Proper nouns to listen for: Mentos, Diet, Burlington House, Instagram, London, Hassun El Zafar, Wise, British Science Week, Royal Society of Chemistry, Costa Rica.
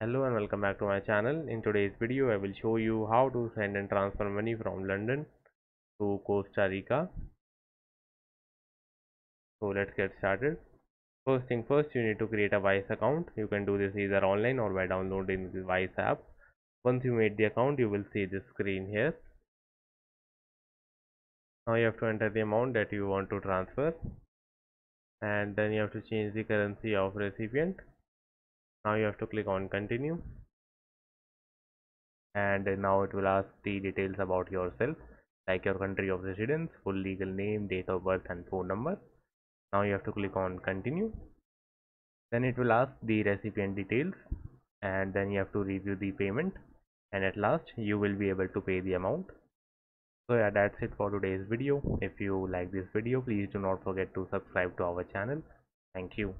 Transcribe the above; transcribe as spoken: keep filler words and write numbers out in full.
Hello and welcome back to my channel. In today's video, I will show you how to send and transfer money from London to Costa Rica. So let's get started. First thing first, you need to create a Wise account. You can do this either online or by downloading the Wise app. Once you made the account, you will see this screen here. Now you have to enter the amount that you want to transfer, and then you have to change the currency of recipient. Now you have to click on continue, and now it will ask the details about yourself, like your country of residence, full legal name, date of birth and phone number. Now you have to click on continue. Then it will ask the recipient details, and then you have to review the payment, and at last you will be able to pay the amount. So yeah, that's it for today's video. If you like this video, please do not forget to subscribe to our channel. Thank you.